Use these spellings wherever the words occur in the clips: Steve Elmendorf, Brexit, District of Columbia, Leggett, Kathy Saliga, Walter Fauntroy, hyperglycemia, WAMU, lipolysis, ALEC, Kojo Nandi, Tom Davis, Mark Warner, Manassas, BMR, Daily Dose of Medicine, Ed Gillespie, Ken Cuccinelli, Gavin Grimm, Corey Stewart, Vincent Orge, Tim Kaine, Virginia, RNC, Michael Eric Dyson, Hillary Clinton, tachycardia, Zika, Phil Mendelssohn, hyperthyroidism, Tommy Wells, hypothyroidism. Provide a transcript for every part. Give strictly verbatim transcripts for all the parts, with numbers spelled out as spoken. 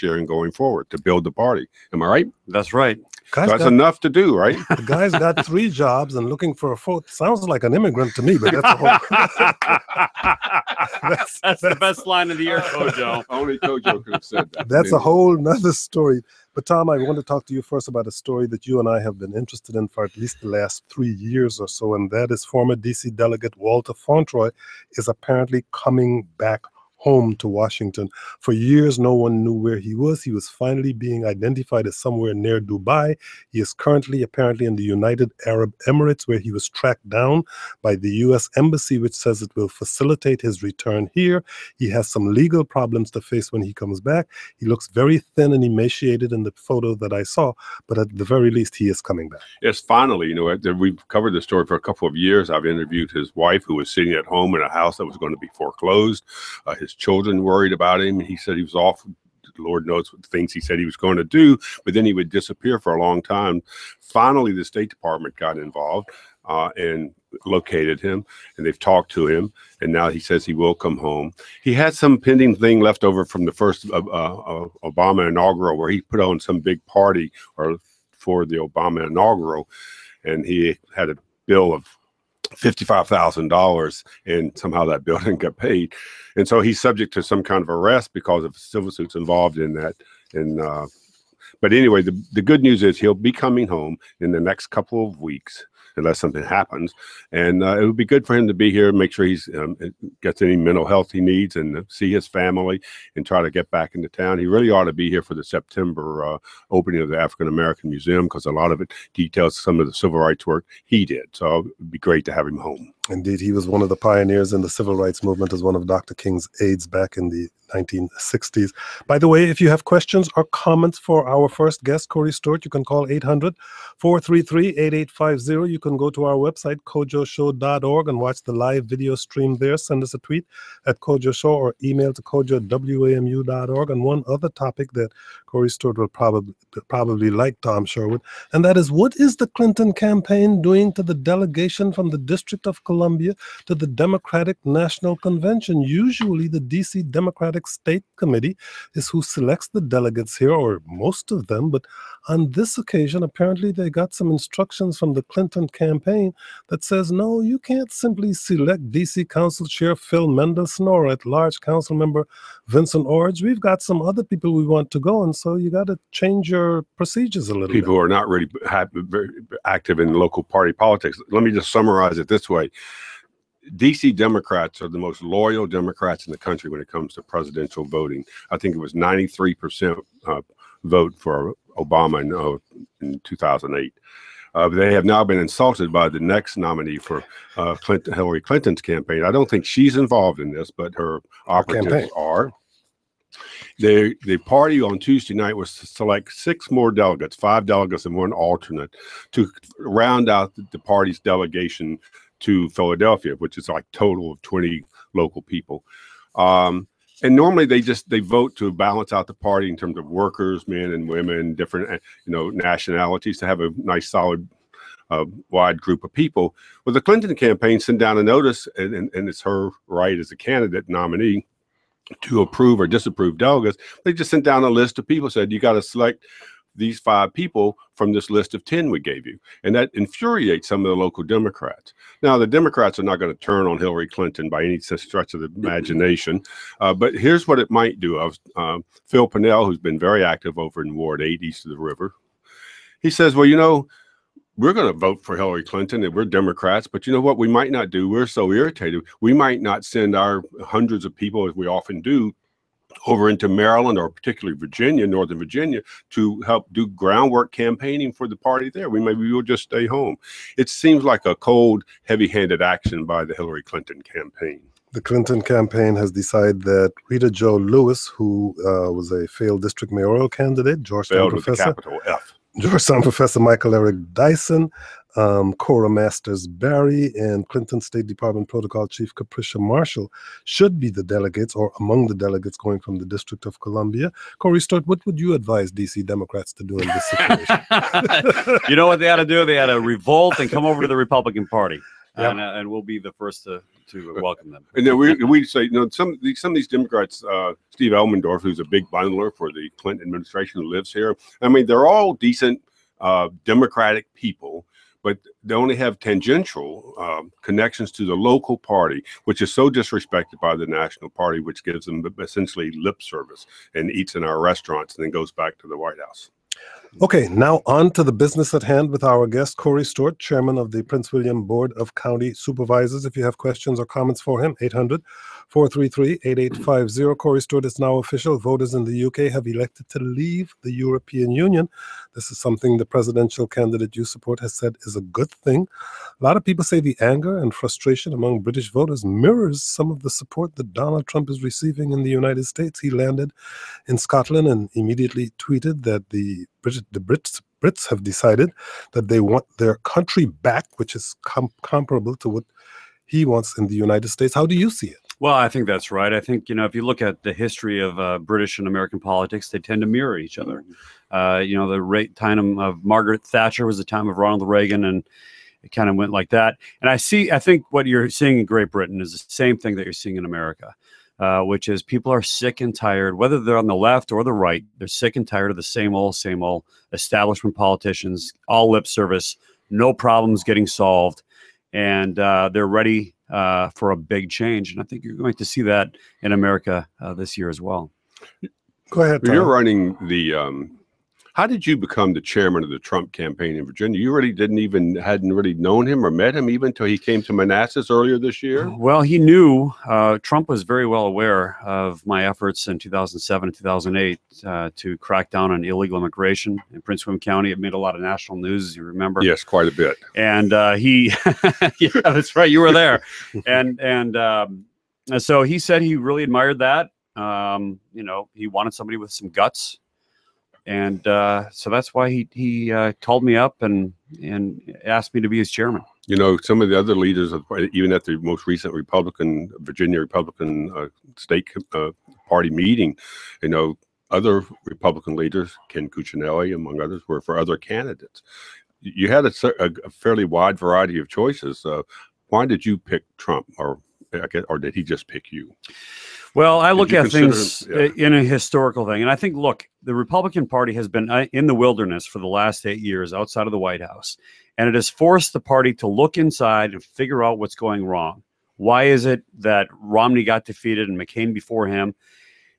sharing going forward to build the party. Am I right? That's right. So that's got, enough to do, right? The guy's got three jobs and looking for a fourth. Sounds like an immigrant to me, but that's the whole. that's, that's the best line of the year, Kojo. Only Kojo could have said that. That's maybe a whole nother story. But Tom, I want to talk to you first about a story that you and I have been interested in for at least the last three years or so, and that is former D C delegate Walter Fauntroy is apparently coming back home to Washington. For years, no one knew where he was. He was finally being identified as somewhere near Dubai. He is currently apparently in the United Arab Emirates, where he was tracked down by the U S Embassy, which says it will facilitate his return here. He has some legal problems to face when he comes back. He looks very thin and emaciated in the photo that I saw, but at the very least, he is coming back. Yes, finally, you know, we've covered the story for a couple of years. I've interviewed his wife, who was sitting at home in a house that was going to be foreclosed. Uh, his children worried about him. He said he was off, Lord knows what things he said he was going to do, but then he would disappear for a long time. Finally, the State Department got involved uh, and located him, and they've talked to him, and now he says he will come home. He had some pending thing left over from the first uh, uh, Obama inaugural, where he put on some big party or for the Obama inaugural, and he had a bill of fifty-five thousand dollars, and somehow that bill didn't get paid. And so he's subject to some kind of arrest because of civil suits involved in that. And uh, but anyway, the, the good news is he'll be coming home in the next couple of weeks, unless something happens. And uh, it would be good for him to be here, make sure he's um, gets any mental health he needs, and see his family and try to get back into town. He really ought to be here for the September uh, opening of the African American Museum, because a lot of it details some of the civil rights work he did. So it'd be great to have him home. Indeed, he was one of the pioneers in the civil rights movement as one of Doctor King's aides back in the nineteen sixties. By the way, if you have questions or comments for our first guest, Corey Stewart, you can call eight hundred, four three three, eight eight five zero. You can go to our website, kojo show dot org, and watch the live video stream there. Send us a tweet at kojoshow or email to kojo at w a m u dot org. And one other topic that Corey Stewart will probably, probably like, Tom Sherwood, and that is, what is the Clinton campaign doing to the delegation from the District of Columbia Columbia to the Democratic National Convention? Usually the D C Democratic State Committee is who selects the delegates here, or most of them, but on this occasion apparently they got some instructions from the Clinton campaign that says, no, you can't simply select D C Council Chair Phil Mendelssohn or at-large Council Member Vincent Orge. We've got some other people we want to go, and so you got to change your procedures a little people bit. People who are not really very active in local party politics. Let me just summarize it this way. D C Democrats are the most loyal Democrats in the country when it comes to presidential voting. I think it was ninety-three percent uh, vote for Obama in, uh, in two thousand eight. Uh, they have now been insulted by the next nominee for uh, Clinton, Hillary Clinton's campaign. I don't think she's involved in this, but her operatives campaign are. They, the party on Tuesday night was to select six more delegates, five delegates and one alternate, to round out the party's delegation to Philadelphia, which is like total of twenty local people. Um, and normally they just, they vote to balance out the party in terms of workers, men and women, different, you know, nationalities, to have a nice, solid, uh, wide group of people. Well, the Clinton campaign sent down a notice, and, and, and it's her right as a candidate nominee to approve or disapprove delegates. They just sent down a list of people, said, you got to select these five people from this list of ten we gave you. And that infuriates some of the local Democrats. Now, the Democrats are not going to turn on Hillary Clinton by any stretch of the imagination, uh, but here's what it might do. I was, uh, Phil Pennell, who's been very active over in Ward eight, east of the river, he says, well, you know, we're going to vote for Hillary Clinton and we're Democrats, but you know what we might not do? We're so irritated. We might not send our hundreds of people, as we often do, over into Maryland, or particularly Virginia, Northern Virginia, to help do groundwork campaigning for the party there. We maybe we'll just stay home. It seems like a cold, heavy-handed action by the Hillary Clinton campaign. The Clinton campaign has decided that Rita Jo Lewis, who uh, was a failed district mayoral candidate, Georgetown professor, with a capital F. Georgetown Professor Michael Eric Dyson, um, Cora Masters-Barry, and Clinton State Department Protocol Chief Capricia Marshall should be the delegates, or among the delegates going from the District of Columbia. Corey Stewart, what would you advise D C Democrats to do in this situation? You know what they ought to do? They ought to revolt and come over to the Republican Party. Yep. And, uh, and we'll be the first to, to welcome them. And then we we say, you know, some some of these Democrats, uh, Steve Elmendorf, who's a big bundler for the Clinton administration, who lives here. I mean, they're all decent uh, Democratic people, but they only have tangential um, connections to the local party, which is so disrespected by the national party, which gives them essentially lip service and eats in our restaurants and then goes back to the White House. Okay, now on to the business at hand with our guest, Corey Stewart, chairman of the Prince William Board of County Supervisors. If you have questions or comments for him, eight hundred, four three three, eight eight five zero. Corey Stewart, it's now official. Voters in the U K have elected to leave the European Union. This is something the presidential candidate you support has said is a good thing. A lot of people say the anger and frustration among British voters mirrors some of the support that Donald Trump is receiving in the United States. He landed in Scotland and immediately tweeted that the British, the Brits, Brits have decided that they want their country back, which is com comparable to what he wants in the United States. How do you see it? Well, I think that's right. I think, you know, if you look at the history of uh, British and American politics, they tend to mirror each other. Mm-hmm. uh, you know, the time of Margaret Thatcher was the time of Ronald Reagan, and it kind of went like that. And I see, I think what you're seeing in Great Britain is the same thing that you're seeing in America. Uh, which is people are sick and tired, whether they're on the left or the right, they're sick and tired of the same old, same old establishment politicians, all lip service, no problems getting solved. And uh, they're ready uh, for a big change. And I think you're going to see that in America uh, this year as well. Go ahead, Tom. You're running the, um, how did you become the chairman of the Trump campaign in Virginia? You really didn't even, hadn't really known him or met him even until he came to Manassas earlier this year? Well, he knew, uh, Trump was very well aware of my efforts in two thousand seven and two thousand eight uh, to crack down on illegal immigration in Prince William County. It made a lot of national news, as you remember. Yes, quite a bit. And uh, he, yeah, that's right, you were there. and, and um, so he said he really admired that. Um, you know, he wanted somebody with some guts. And uh, so that's why he, he uh, called me up and, and asked me to be his chairman. You know, some of the other leaders, of, even at the most recent Republican, Virginia Republican uh, State uh, Party meeting, you know, other Republican leaders, Ken Cuccinelli, among others, were for other candidates. You had a, a fairly wide variety of choices. Uh, why did you pick Trump, or, or did he just pick you? Well, I look at things yeah. in a historical thing. And I think, look, the Republican Party has been in the wilderness for the last eight years outside of the White House. And it has forced the party to look inside and figure out what's going wrong. Why is it that Romney got defeated and McCain before him?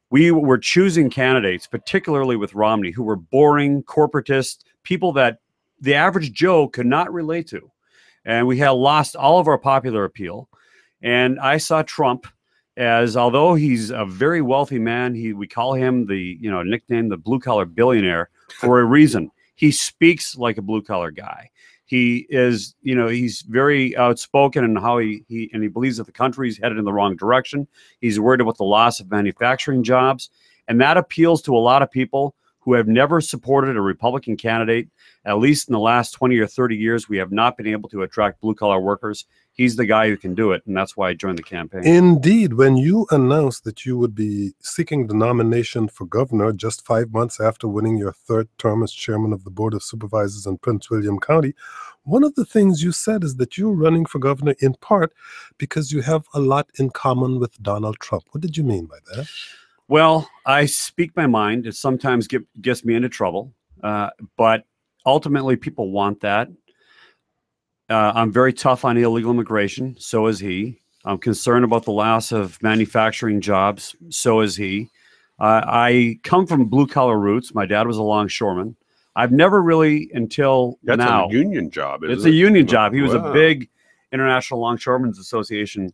We were choosing candidates, particularly with Romney, who were boring, corporatist, people that the average Joe could not relate to. And we had lost all of our popular appeal. And I saw Trump as, although he's a very wealthy man, he we call him the, you know, nickname, the blue collar billionaire, for a reason. He speaks like a blue collar guy. He is, you know, he's very outspoken in how he, he and he believes that the country is headed in the wrong direction. He's worried about the loss of manufacturing jobs. And that appeals to a lot of people who have never supported a Republican candidate. At least in the last twenty or thirty years, we have not been able to attract blue collar workers. He's the guy who can do it, and that's why I joined the campaign. Indeed. When you announced that you would be seeking the nomination for governor just five months after winning your third term as chairman of the Board of Supervisors in Prince William County, one of the things you said is that you're running for governor in part because you have a lot in common with Donald Trump. What did you mean by that? Well, I speak my mind. It sometimes get, gets me into trouble, uh, but ultimately people want that. Uh, I'm very tough on illegal immigration. So is he. I'm concerned about the loss of manufacturing jobs. So is he. Uh, I come from blue collar roots. My dad was a longshoreman. I've never really until That's now. That's a union job. Isn't it's it? a union job. He was wow. a big International Longshoremen's Association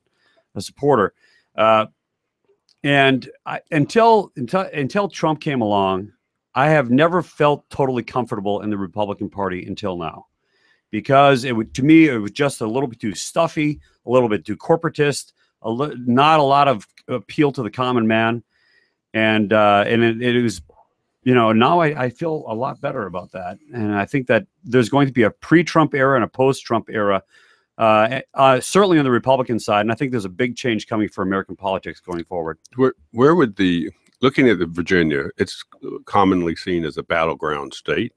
a supporter. Uh, and I, until, until, until Trump came along, I have never felt totally comfortable in the Republican Party until now. Because it would, to me, it was just a little bit too stuffy, a little bit too corporatist, a li not a lot of appeal to the common man, and uh, and it, it was, you know, now I, I feel a lot better about that, and I think that there's going to be a pre-Trump era and a post-Trump era, uh, uh, certainly on the Republican side, and I think there's a big change coming for American politics going forward. Where where would the looking at the Virginia? It's commonly seen as a battleground state.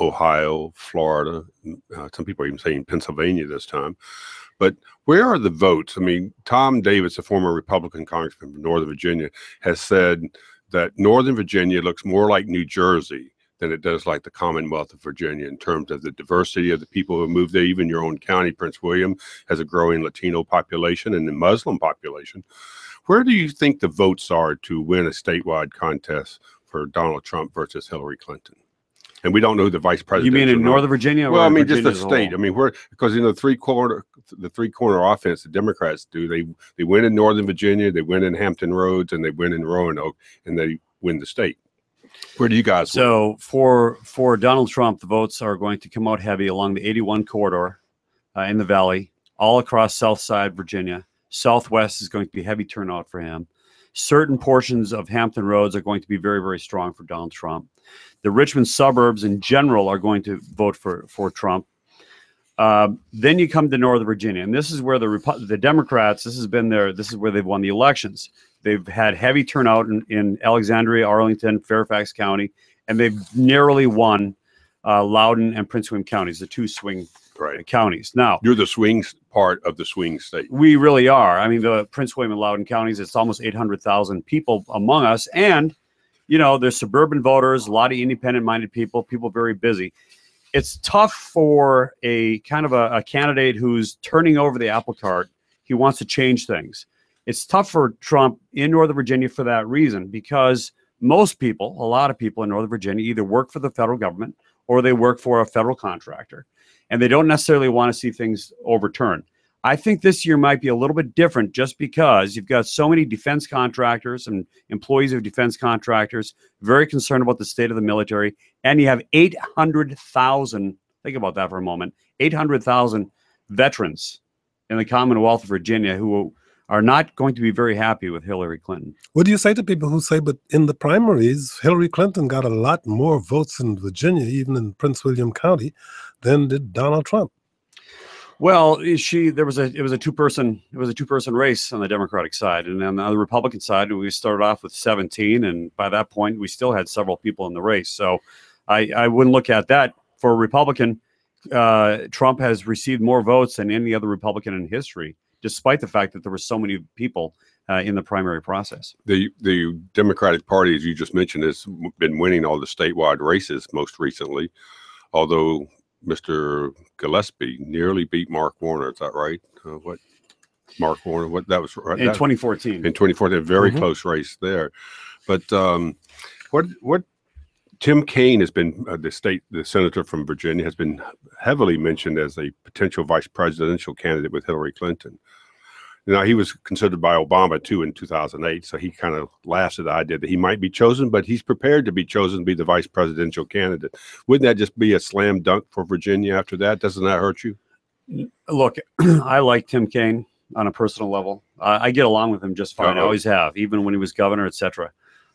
Ohio, Florida, uh, some people are even saying Pennsylvania this time. But where are the votes? I mean, Tom Davis, a former Republican congressman from Northern Virginia, has said that Northern Virginia looks more like New Jersey than it does like the Commonwealth of Virginia in terms of the diversity of the people who move there. Even your own county, Prince William, has a growing Latino population and the Muslim population. Where do you think the votes are to win a statewide contest for Donald Trump versus Hillary Clinton? And we don't know who the vice president. You mean in Northern Virginia? Well, I mean, just the state. I mean, where, because, you know, three quarter, the three corner offense the Democrats do, they, they win in Northern Virginia, they win in Hampton Roads, and they win in Roanoke, and they win the state. Where do you guys? So for, for Donald Trump, the votes are going to come out heavy along the eighty-one corridor uh, in the Valley, all across South Side Virginia. Southwest is going to be heavy turnout for him. Certain portions of Hampton Roads are going to be very, very strong for Donald Trump. The Richmond suburbs in general are going to vote for, for Trump. Uh, then you come to Northern Virginia, and this is where the Repu the Democrats, this has been their, this is where they've won the elections. They've had heavy turnout in, in Alexandria, Arlington, Fairfax County, and they've narrowly won uh, Loudoun and Prince William counties, the two swing right. counties. Now, you're the swing part of the swing state. We really are. I mean, the Prince William and Loudoun counties, it's almost eight hundred thousand people among us. And, you know, there's suburban voters, a lot of independent-minded people, people very busy. It's tough for a kind of a, a candidate who's turning over the apple cart. He wants to change things. It's tough for Trump in Northern Virginia for that reason, because most people, a lot of people in Northern Virginia, either work for the federal government or they work for a federal contractor, and they don't necessarily want to see things overturned. I think this year might be a little bit different just because you've got so many defense contractors and employees of defense contractors very concerned about the state of the military, and you have eight hundred thousand, think about that for a moment, eight hundred thousand veterans in the Commonwealth of Virginia who are not going to be very happy with Hillary Clinton. What do you say to people who say, but in the primaries, Hillary Clinton got a lot more votes in Virginia, even in Prince William County, than did Donald Trump? Well, she there was a it was a two person it was a two person race on the Democratic side, and on the Republican side, we started off with seventeen, and by that point, we still had several people in the race. So, I I wouldn't look at that for a Republican. Uh, Trump has received more votes than any other Republican in history, despite the fact that there were so many people uh, in the primary process. The the Democratic Party, as you just mentioned, has been winning all the statewide races most recently, although Mister Gillespie nearly beat Mark Warner. Is that right? Uh, what Mark Warner? What that was right, in that, twenty fourteen. In twenty fourteen, a very mm-hmm. close race there. But um, what what? Tim Kaine has been uh, the state, the senator from Virginia, has been heavily mentioned as a potential vice presidential candidate with Hillary Clinton. Now, he was considered by Obama too in two thousand eight, so he kind of laughs at the idea that he might be chosen, but he's prepared to be chosen to be the vice presidential candidate. Wouldn't that just be a slam dunk for Virginia after that? Doesn't that hurt you? Look, I like Tim Kaine on a personal level. Uh, I get along with him just fine. Uh-oh. I always have, even when he was governor, et cetera.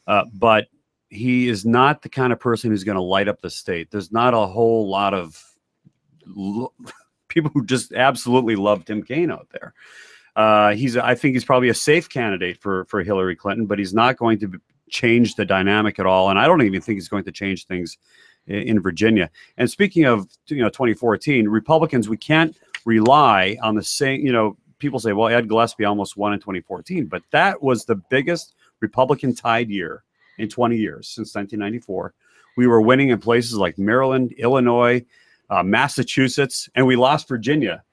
Uh, but he is not the kind of person who's going to light up the state. There's not a whole lot of people who just absolutely love Tim Kaine out there. Uh, he's, I think he's probably a safe candidate for, for Hillary Clinton, but he's not going to change the dynamic at all. And I don't even think he's going to change things in, in Virginia. And speaking of, you know, twenty fourteen, Republicans, we can't rely on the same, you know, people say, well, Ed Gillespie almost won in twenty fourteen, but that was the biggest Republican tide year in twenty years, since nineteen ninety-four. We were winning in places like Maryland, Illinois, uh, Massachusetts, and we lost Virginia.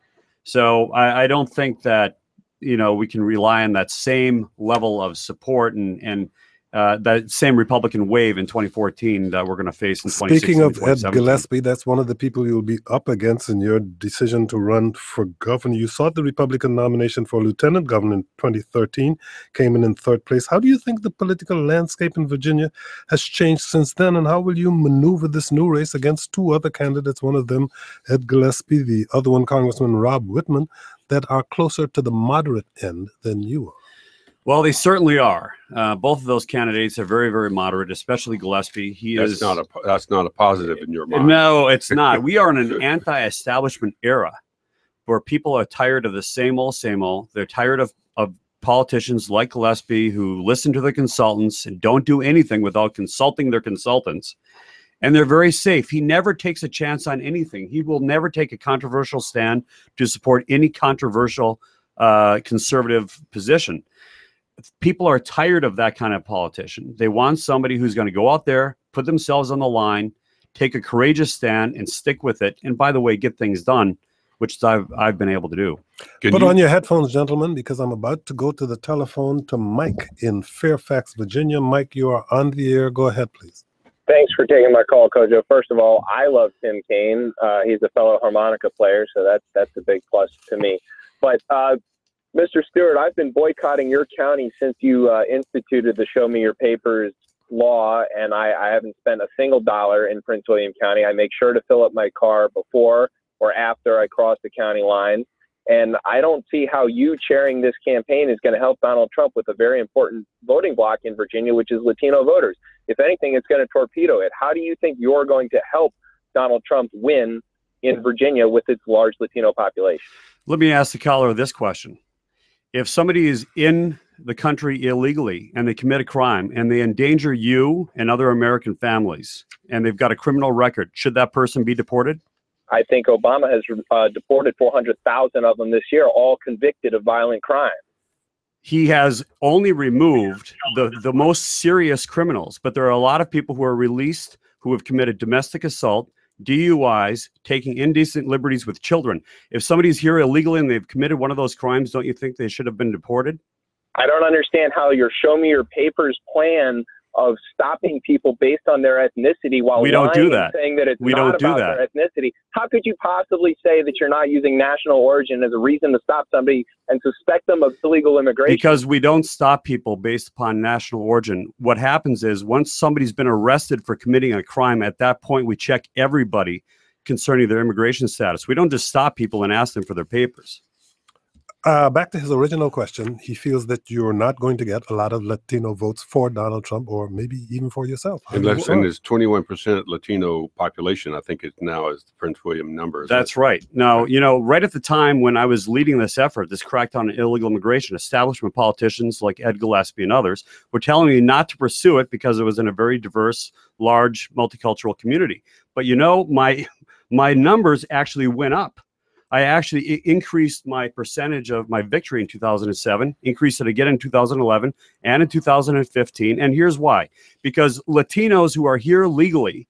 So I, I don't think that, you know, we can rely on that same level of support and, and uh, that same Republican wave in twenty fourteen that we're going to face in twenty sixteen. Speaking of Ed Gillespie, that's one of the people you'll be up against in your decision to run for governor. You sought the Republican nomination for lieutenant governor in twenty thirteen, came in in third place. How do you think the political landscape in Virginia has changed since then, and how will you maneuver this new race against two other candidates, one of them Ed Gillespie, the other one Congressman Rob Wittman, that are closer to the moderate end than you are? Well, they certainly are. Uh, both of those candidates are very, very moderate, especially Gillespie. He that's is not a that's not a positive in your mind. No, it's not. We are in an anti-establishment era where people are tired of the same old, same old. They're tired of of politicians like Gillespie who listen to their consultants and don't do anything without consulting their consultants. and they're very safe. He never takes a chance on anything. He will never take a controversial stand to support any controversial uh, conservative position. People are tired of that kind of politician. They want somebody who's going to go out there, put themselves on the line, take a courageous stand, and stick with it. And by the way, get things done, which I've, I've been able to do. Can Put you? on your headphones, gentlemen, because I'm about to go to the telephone to Mike in Fairfax, Virginia. Mike, you are on the air. Go ahead, please. Thanks for taking my call, Kojo. First of all, I love Tim Kaine. Uh, he's a fellow harmonica player, so that's, that's a big plus to me. But uh, Mister Stewart, I've been boycotting your county since you uh, instituted the Show Me Your Papers law, and I, I haven't spent a single dollar in Prince William County. I make sure to fill up my car before or after I cross the county line. And I don't see how you chairing this campaign is going to help Donald Trump with a very important voting bloc in Virginia, which is Latino voters. If anything, it's going to torpedo it. How do you think you're going to help Donald Trump win in Virginia with its large Latino population? Let me ask the caller this question. If somebody is in the country illegally and they commit a crime and they endanger you and other American families and they've got a criminal record, should that person be deported? I think Obama has uh, deported four hundred thousand of them this year, all convicted of violent crime. He has only removed the, the most serious criminals, but there are a lot of people who are released who have committed domestic assault, D U Is, taking indecent liberties with children. If somebody's here illegally and they've committed one of those crimes, don't you think they should have been deported? I don't understand how your Show Me Your Papers plan of stopping people based on their ethnicity while we don't do that. saying that it's we not don't about do that. their ethnicity. How could you possibly say that you're not using national origin as a reason to stop somebody and suspect them of illegal immigration? Because we don't stop people based upon national origin. What happens is once somebody's been arrested for committing a crime, at that point we check everybody concerning their immigration status. We don't just stop people and ask them for their papers. Uh, back to his original question, he feels that you're not going to get a lot of Latino votes for Donald Trump or maybe even for yourself. And there's twenty-one percent Latino population, I think it now is the Prince William number. That's right. Now, you know, right at the time when I was leading this effort, this crackdown on illegal immigration, establishment politicians like Ed Gillespie and others were telling me not to pursue it because it was in a very diverse, large, multicultural community. But, you know, my my numbers actually went up. I actually increased my percentage of my victory in two thousand seven, increased it again in two thousand eleven and in two thousand fifteen. And here's why. Because Latinos who are here legally,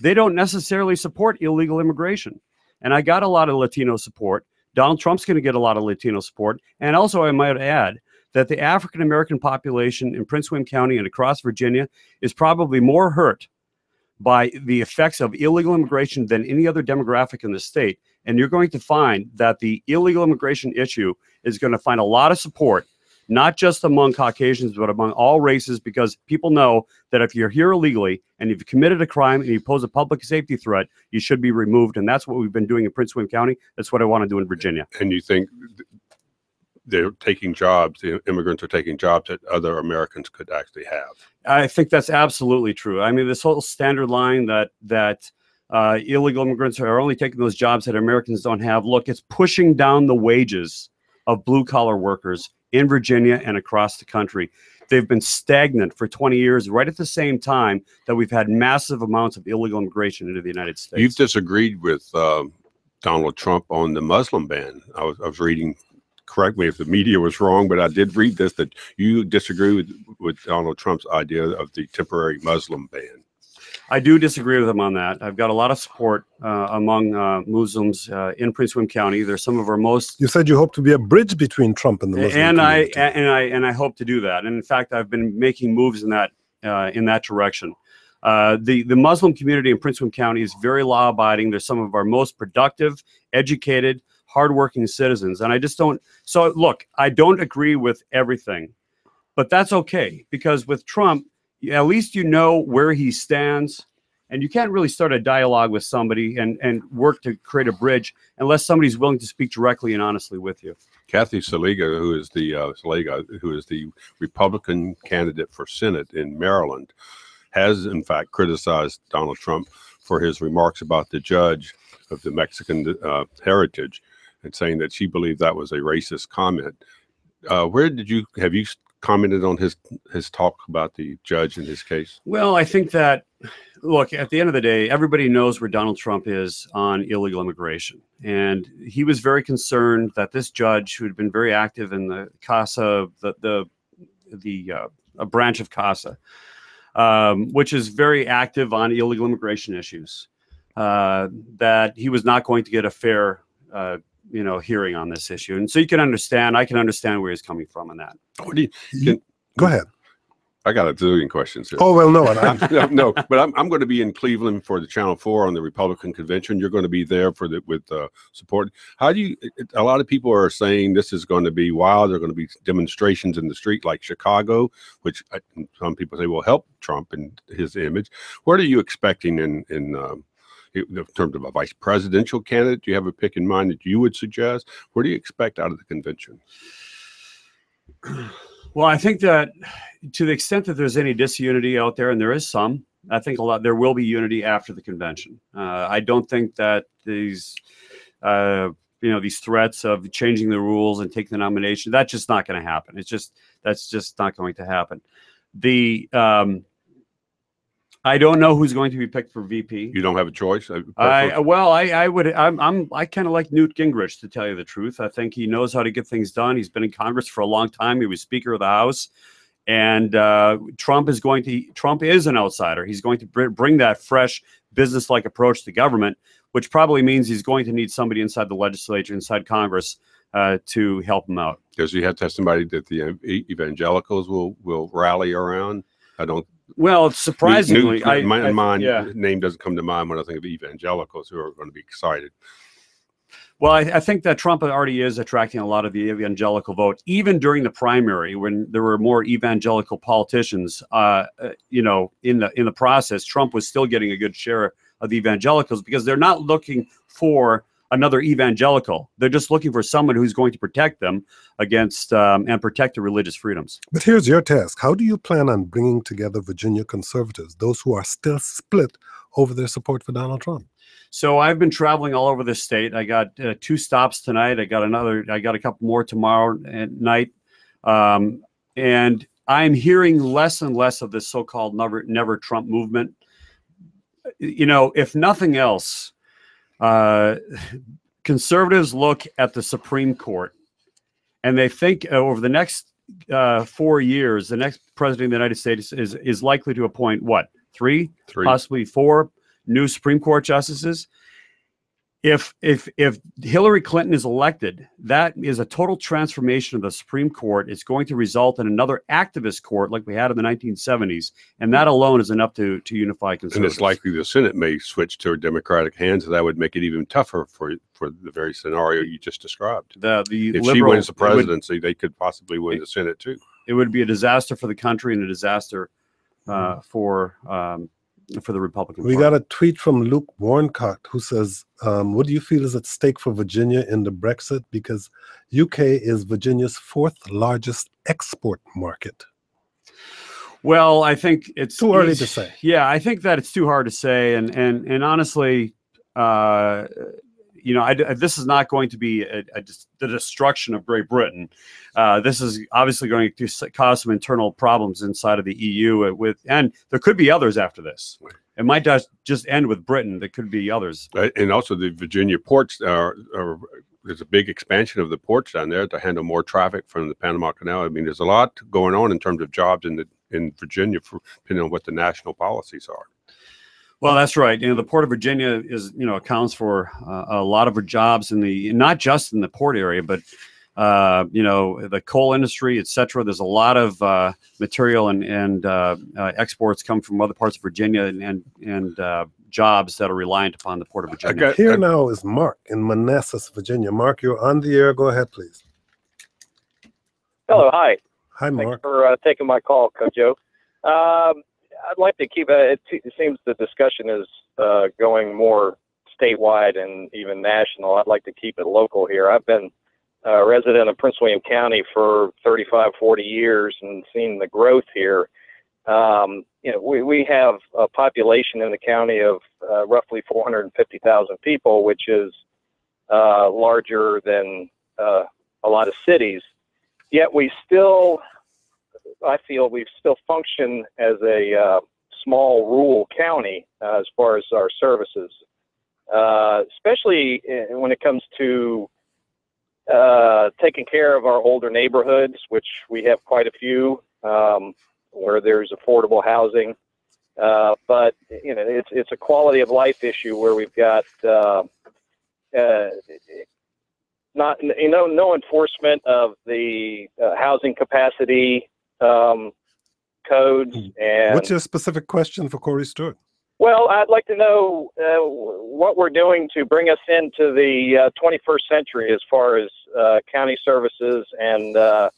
they don't necessarily support illegal immigration. And I got a lot of Latino support. Donald Trump's going to get a lot of Latino support. And also, I might add that the African-American population in Prince William County and across Virginia is probably more hurt by the effects of illegal immigration than any other demographic in the state. And you're going to find that the illegal immigration issue is going to find a lot of support, not just among Caucasians, but among all races, because people know that if you're here illegally and you've committed a crime and you pose a public safety threat, you should be removed. And that's what we've been doing in Prince William County. That's what I want to do in Virginia. And you think they're taking jobs, the immigrants are taking jobs that other Americans could actually have? I think that's absolutely true. I mean, this whole standard line that that Uh, illegal immigrants are only taking those jobs that Americans don't have. Look, it's pushing down the wages of blue-collar workers in Virginia and across the country. They've been stagnant for twenty years, right at the same time that we've had massive amounts of illegal immigration into the United States. You've disagreed with uh, Donald Trump on the Muslim ban. I was, I was reading, correct me if the media was wrong, but I did read this, that you disagree with, with Donald Trump's idea of the temporary Muslim ban. I do disagree with him on that. I've got a lot of support uh, among uh, Muslims uh, in Prince William County. They're some of our most. You said you hope to be a bridge between Trump and the Muslim and community. I and I and I hope to do that. And in fact, I've been making moves in that uh, in that direction. Uh, the the Muslim community in Prince William County is very law-abiding. They're some of our most productive, educated, hardworking citizens. And I just don't. So look, I don't agree with everything, but that's okay because with Trump, at least you know where he stands, and you can't really start a dialogue with somebody and, and work to create a bridge unless somebody's willing to speak directly and honestly with you. Kathy Saliga, who is the uh, Saliga, who is the Republican candidate for Senate in Maryland, has in fact criticized Donald Trump for his remarks about the judge of the Mexican uh, heritage, and saying that she believed that was a racist comment. Uh, where did you have you commented on his his talk about the judge in his case? Well, I think that, look, at the end of the day, everybody knows where Donald Trump is on illegal immigration. And he was very concerned that this judge, who had been very active in the CASA, the the, the uh, a branch of CASA, um, which is very active on illegal immigration issues, uh, that he was not going to get a fair uh, you know, hearing on this issue. And so you can understand, I can understand where he's coming from on that. What do you, can, Go ahead. I got a zillion questions here. Oh, well, no. I, no, but I'm, I'm going to be in Cleveland for the Channel four on the Republican convention. You're going to be there for the, with uh, support. How do you, it, a lot of people are saying this is going to be wild. There are going to be demonstrations in the street like Chicago, which I, some people say will help Trump and his image. What are you expecting in, in, um, in terms of a vice presidential candidate? Do you have a pick in mind that you would suggest? What do you expect out of the convention? Well, I think that to the extent that there's any disunity out there, and there is some, I think a lot, there will be unity after the convention. Uh, I don't think that these, uh, you know, these threats of changing the rules and taking the nomination, that's just not going to happen. It's just, that's just not going to happen. The, um, I don't know who's going to be picked for V P. You don't have a choice? I, well, I, I would. I'm. I'm I kind of like Newt Gingrich, to tell you the truth. I think he knows how to get things done. He's been in Congress for a long time. He was Speaker of the House, and uh, Trump is going to. Trump is an outsider. He's going to br bring that fresh, business-like approach to government, which probably means he's going to need somebody inside the legislature, inside Congress, uh, to help him out. Because you have to have somebody that the evangelicals will will rally around. I don't. Well, surprisingly, Newt, I, my, I, my yeah. name doesn't come to mind when I think of evangelicals who are going to be excited. Well, I, I think that Trump already is attracting a lot of the evangelical vote, even during the primary when there were more evangelical politicians. Uh, you know, in the in the process, Trump was still getting a good share of the evangelicals because they're not looking for another evangelical. They're just looking for someone who's going to protect them against um, and protect their religious freedoms. But here's your task. How do you plan on bringing together Virginia conservatives, those who are still split over their support for Donald Trump? So I've been traveling all over the state. I got uh, two stops tonight. I got another, I got a couple more tomorrow at night. Um, and I'm hearing less and less of this so-called never, never Trump movement. You know, if nothing else, Uh, conservatives look at the Supreme Court and they think uh, over the next uh, four years, the next president of the United States is, is likely to appoint what? Three, Three, possibly four new Supreme Court justices. If, if, if Hillary Clinton is elected, that is a total transformation of the Supreme Court. It's going to result in another activist court like we had in the nineteen seventies. And that alone is enough to, to unify conservatives. And it's likely the Senate may switch to Democratic hands. And that would make it even tougher for, for the very scenario you just described. The, the if liberal, she wins the presidency, would, they could possibly win it, the Senate too. It would be a disaster for the country and a disaster uh, for... Um, for the Republican Party. We got a tweet from Luke Warncott who says, um, what do you feel is at stake for Virginia in the Brexit? Because U K is Virginia's fourth largest export market. Well, I think it's too early to say. Yeah, I think that it's too hard to say. And, and, and honestly, uh, you know, I, I, this is not going to be a, a, the destruction of Great Britain. Uh, this is obviously going to cause some internal problems inside of the E U. With and there could be others after this. It might just end with Britain. There could be others. And also the Virginia ports are, are there's a big expansion of the ports down there to handle more traffic from the Panama Canal. I mean, there's a lot going on in terms of jobs in the in Virginia, for, depending on what the national policies are. Well, that's right. You know, the Port of Virginia is, you know, accounts for uh, a lot of jobs in the, not just in the port area, but, uh, you know, the coal industry, et cetera. There's a lot of uh, material and, and uh, uh, exports come from other parts of Virginia and, and, and uh, jobs that are reliant upon the Port of Virginia. Okay. Here now is Mark in Manassas, Virginia. Mark, you're on the air. Go ahead, please. Hello. Hi. Hi, Mark. Thanks for uh, taking my call, Coach Joe. Um, I'd like to keep it. It seems the discussion is uh, going more statewide and even national. I'd like to keep it local here. I've been a resident of Prince William County for thirty-five, forty years and seen the growth here. Um, you know, we, we have a population in the county of uh, roughly four hundred fifty thousand people, which is uh, larger than uh, a lot of cities. Yet we still I feel we still function as a uh, small rural county uh, as far as our services, uh, especially in, when it comes to uh, taking care of our older neighborhoods, which we have quite a few um, where there's affordable housing. Uh, but you know, it's it's a quality of life issue where we've got uh, uh, not you know no enforcement of the uh, housing capacity um, codes. And what's your specific question for Corey Stewart? Well, I'd like to know uh, what we're doing to bring us into the uh, twenty-first century as far as uh, county services and uh,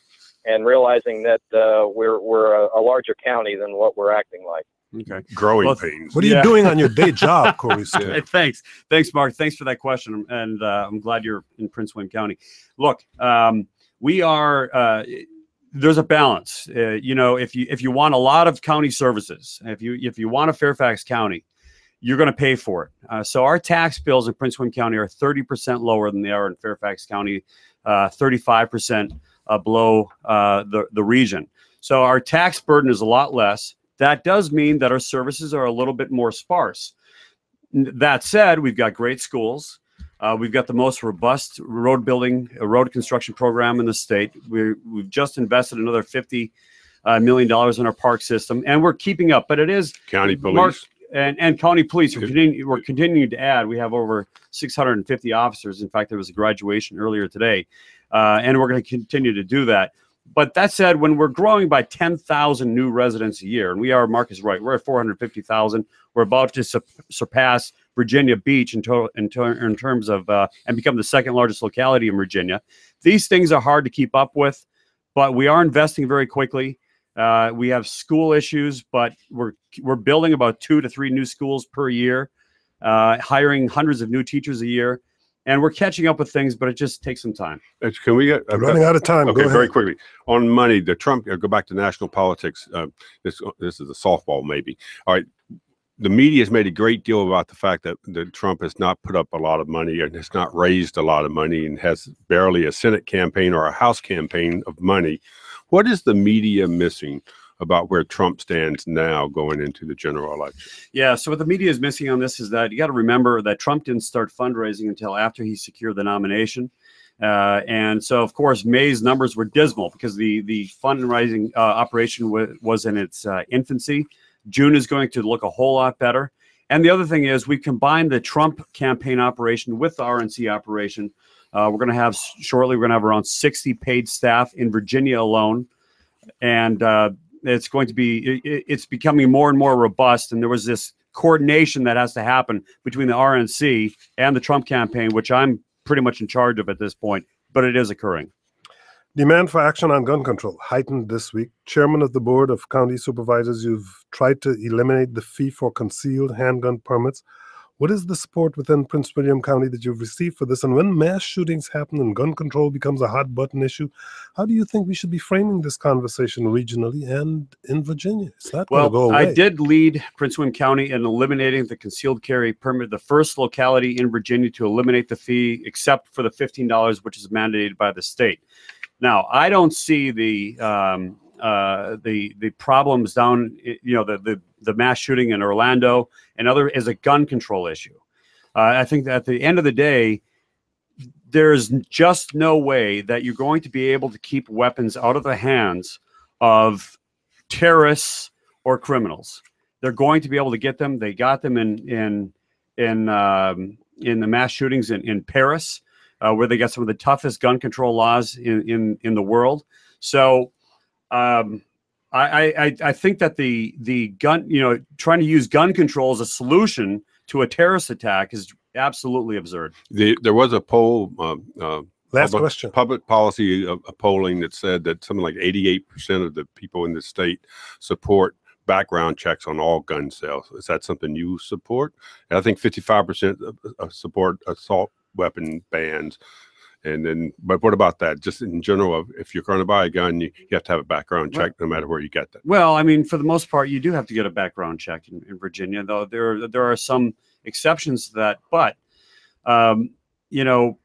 and realizing that uh, we're we're a, a larger county than what we're acting like. Okay. Growing well, pains. What are you yeah. doing on your day job, Corey Stewart? Hey, thanks. Thanks, Mark. Thanks for that question. And uh, I'm glad you're in Prince William County. Look, um, we are, uh, there's a balance. Uh, you know, if you if you want a lot of county services, if you, if you want a Fairfax County, you're going to pay for it. Uh, so our tax bills in Prince William County are thirty percent lower than they are in Fairfax County, uh, thirty-five percent uh, below uh, the, the region. So our tax burden is a lot less. That does mean that our services are a little bit more sparse. That said, we've got great schools. Uh, we've got the most robust road building, uh, road construction program in the state. We're, we've just invested another fifty million dollars in our park system, and we're keeping up. But it is county police Mark, and, and county police. We're, continu we're continuing to add. We have over six hundred fifty officers. In fact, there was a graduation earlier today, uh, and we're going to continue to do that. But that said, when we're growing by ten thousand new residents a year, and we are, Mark is right, we're at four hundred fifty thousand. We're about to su surpass Virginia Beach in, total, in, ter in terms of, uh, and become the second largest locality in Virginia. These things are hard to keep up with, but we are investing very quickly. Uh, we have school issues, but we're, we're building about two to three new schools per year, uh, hiring hundreds of new teachers a year. And we're catching up with things, but it just takes some time. Can we get uh, running out of time? Okay, very quickly on money. The Trump uh, go back to national politics. Uh, this this is a softball, maybe. All right. The media has made a great deal about the fact that, that Trump has not put up a lot of money and has not raised a lot of money and has barely a Senate campaign or a House campaign of money. What is the media missing about where Trump stands now going into the general election? Yeah, so what the media is missing on this is that you got to remember that Trump didn't start fundraising until after he secured the nomination. Uh, and so, of course, May's numbers were dismal because the, the fundraising uh, operation was in its uh, infancy. June is going to look a whole lot better. And the other thing is we combined the Trump campaign operation with the R N C operation. Uh, we're going to have shortly, we're going to have around sixty paid staff in Virginia alone. And uh, it's going to be, it's becoming more and more robust. And there was this coordination that has to happen between the R N C and the Trump campaign, which I'm pretty much in charge of at this point, but it is occurring. Demand for action on gun control heightened this week. Chairman of the Board of County Supervisors, you've tried to eliminate the fee for concealed handgun permits. What is the support within Prince William County that you've received for this? And when mass shootings happen and gun control becomes a hot button issue, how do you think we should be framing this conversation regionally and in Virginia? It's not going to go away. Well, I did lead Prince William County in eliminating the concealed carry permit, the first locality in Virginia to eliminate the fee, except for the fifteen dollars, which is mandated by the state. Now, I don't see the um, uh, the the problems down, you know, the the the mass shooting in Orlando and other is a gun control issue. Uh, I think that at the end of the day, there's just no way that you're going to be able to keep weapons out of the hands of terrorists or criminals. They're going to be able to get them. They got them in in in um, in the mass shootings in, in Paris, uh, where they got some of the toughest gun control laws in in, in the world. So um I, I, I think that the the gun, you know, trying to use gun control as a solution to a terrorist attack is absolutely absurd. The, there was a poll, uh, uh, last public, question, public policy uh, polling that said that something like eighty-eight percent of the people in the state support background checks on all gun sales. Is that something you support? And I think fifty-five percent support assault weapon bans. And then, but what about that? Just in general, if you're going to buy a gun, you, you have to have a background check, no matter where you get that. Well, I mean, for the most part, you do have to get a background check in, in Virginia, though there there are some exceptions to that. But, um, you know,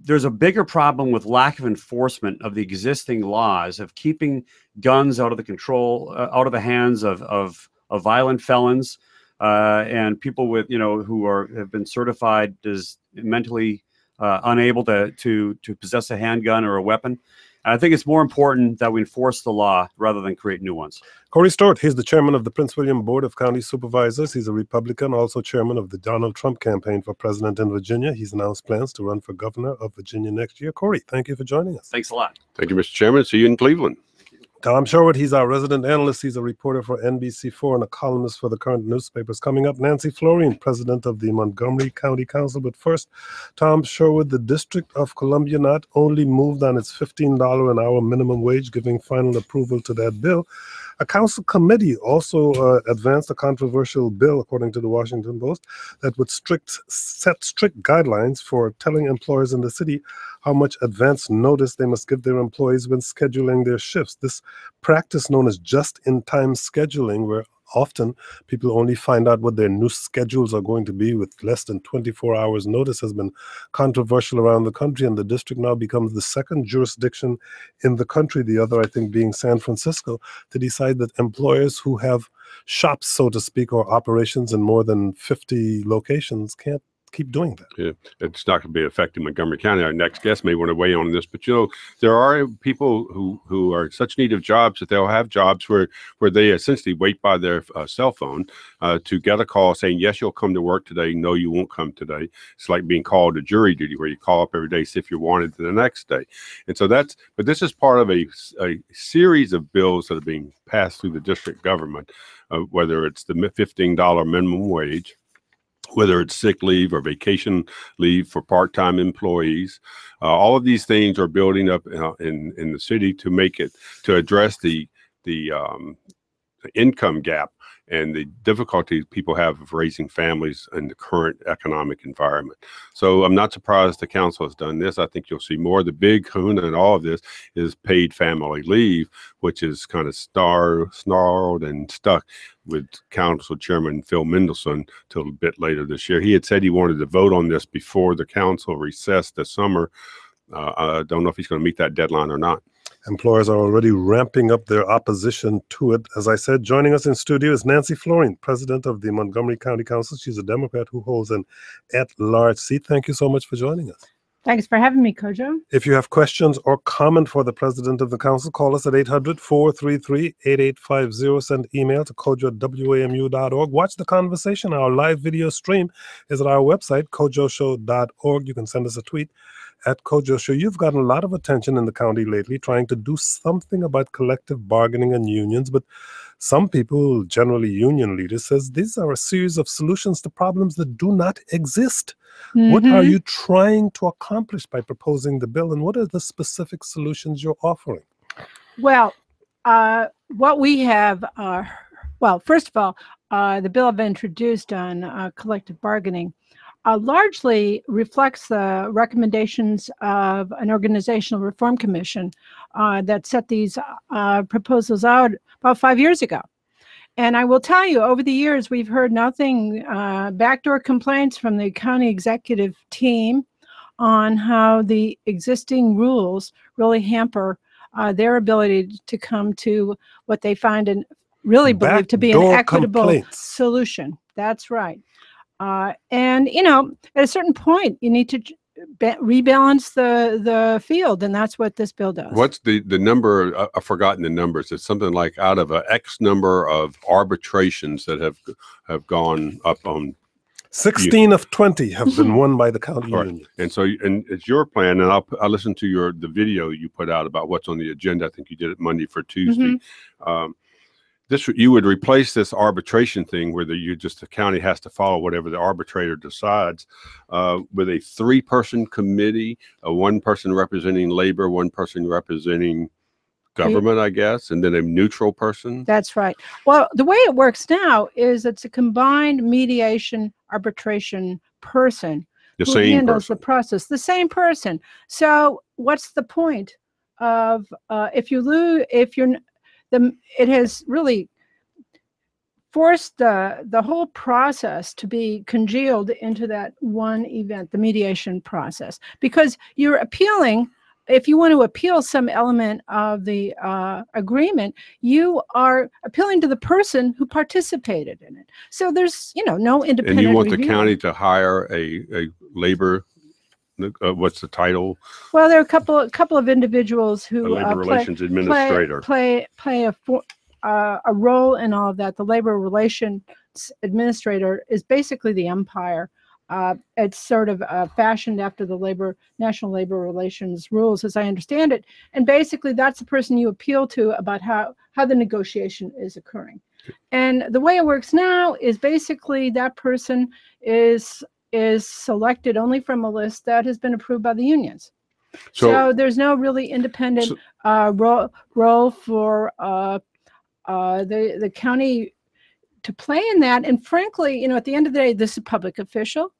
there's a bigger problem with lack of enforcement of the existing laws, of keeping guns out of the control, uh, out of the hands of, of, of violent felons uh, and people with, you know, who are, have been certified as mentally uh, unable to, to, to possess a handgun or a weapon. And I think it's more important that we enforce the law rather than create new ones. Corey Stewart, he's the chairman of the Prince William Board of County Supervisors. He's a Republican, also chairman of the Donald Trump campaign for president in Virginia. He's announced plans to run for governor of Virginia next year. Corey, thank you for joining us. Thanks a lot. Thank you, Mister Chairman. See you in Cleveland. Tom Sherwood, he's our resident analyst. He's a reporter for N B C four and a columnist for the current newspapers. Coming up, Nancy Floreen, president of the Montgomery County Council. But first, Tom Sherwood, the District of Columbia not only moved on its fifteen dollars an hour minimum wage, giving final approval to that bill, a council committee also uh, advanced a controversial bill, according to the Washington Post, that would strict, set strict guidelines for telling employers in the city how much advance notice they must give their employees when scheduling their shifts. This practice known as just-in-time scheduling, where often people only find out what their new schedules are going to be with less than twenty-four hours notice, has been controversial around the country, and the district now becomes the second jurisdiction in the country, the other, I think, being San Francisco, to decide that employers who have shops, so to speak, or operations in more than fifty locations can't keep doing that. Yeah, it's not going to be affecting Montgomery County. Our next guest may want to weigh on this, but you know, there are people who who are in such need of jobs that they'll have jobs where where they essentially wait by their uh, cell phone uh, to get a call saying, yes, you'll come to work today. No, you won't come today. It's like being called to jury duty, where you call up every day, see if you're wanted to the next day. And so that's, but this is part of a, a series of bills that are being passed through the district government, uh, whether it's the fifteen dollar minimum wage, whether it's sick leave or vacation leave for part-time employees. Uh, all of these things are building up uh, in, in the city to make it, to address the, the um, income gap and the difficulties people have of raising families in the current economic environment. So I'm not surprised the council has done this. I think you'll see more. The big kahuna in all of this is paid family leave, which is kind of star, snarled and stuck with Council Chairman Phil Mendelssohn till a bit later this year. He had said he wanted to vote on this before the council recessed this summer. Uh, I don't know if he's going to meet that deadline or not. Employers are already ramping up their opposition to it. As I said, joining us in studio is Nancy Floreen, president of the Montgomery County Council. She's a Democrat who holds an at-large seat. Thank you so much for joining us. Thanks for having me, Kojo. If you have questions or comment for the president of the council, call us at eight hundred, four three three, eight eight five zero. Send email to kojo at w a m u dot org. Watch the conversation. Our live video stream is at our website, kojo show dot org. You can send us a tweet at Kojo Show. You've gotten a lot of attention in the county lately, trying to do something about collective bargaining and unions, but some people, generally union leaders, says these are a series of solutions to problems that do not exist. Mm-hmm. What are you trying to accomplish by proposing the bill, and what are the specific solutions you're offering? Well, uh, what we have are, well, first of all, uh, the bill I've introduced on uh, collective bargaining Uh, largely reflects the recommendations of an organizational reform commission uh, that set these uh, proposals out about five years ago. And I will tell you, over the years, we've heard nothing, uh, backdoor complaints from the county executive team on how the existing rules really hamper uh, their ability to come to what they find and really believe to be an equitable solution. That's right. Uh, and, you know, at a certain point, you need to rebalance the the field, and that's what this bill does. What's the, the number? Uh, I've forgotten the numbers. It's something like out of an X number of arbitrations that have have gone up on sixteen of twenty have been won by the county union. Right. And so, and it's your plan, and I'll, I listened to your the video you put out about what's on the agenda. I think you did it Monday for Tuesday. Mm-hmm. Um This, you would replace this arbitration thing where the, you just the county has to follow whatever the arbitrator decides uh, with a three-person committee, a one person representing labor, one person representing government, I guess, and then a neutral person. That's right. Well, the way it works now is it's a combined mediation arbitration person the who same handles person. the process, the same person. So what's the point of uh, if you lose, if you're The, it has really forced the, the whole process to be congealed into that one event, the mediation process, because you're appealing. If you want to appeal some element of the uh, agreement, you are appealing to the person who participated in it. So there's, you know, no independent review. And you want review. The county to hire a, a labor, uh, what's the title? Well, there are a couple, a couple of individuals who a labor uh, play, relations administrator play play, play a for, uh, a role in all of that. The labor relations administrator is basically the umpire. Uh, it's sort of uh, fashioned after the labor National Labor Relations rules, as I understand it. And basically, that's the person you appeal to about how, how the negotiation is occurring. And the way it works now is basically that person is, is selected only from a list that has been approved by the unions. So, so there's no really independent so, uh, role, role for uh, uh, the, the county to play in that. And frankly, you know, at the end of the day, this is a public official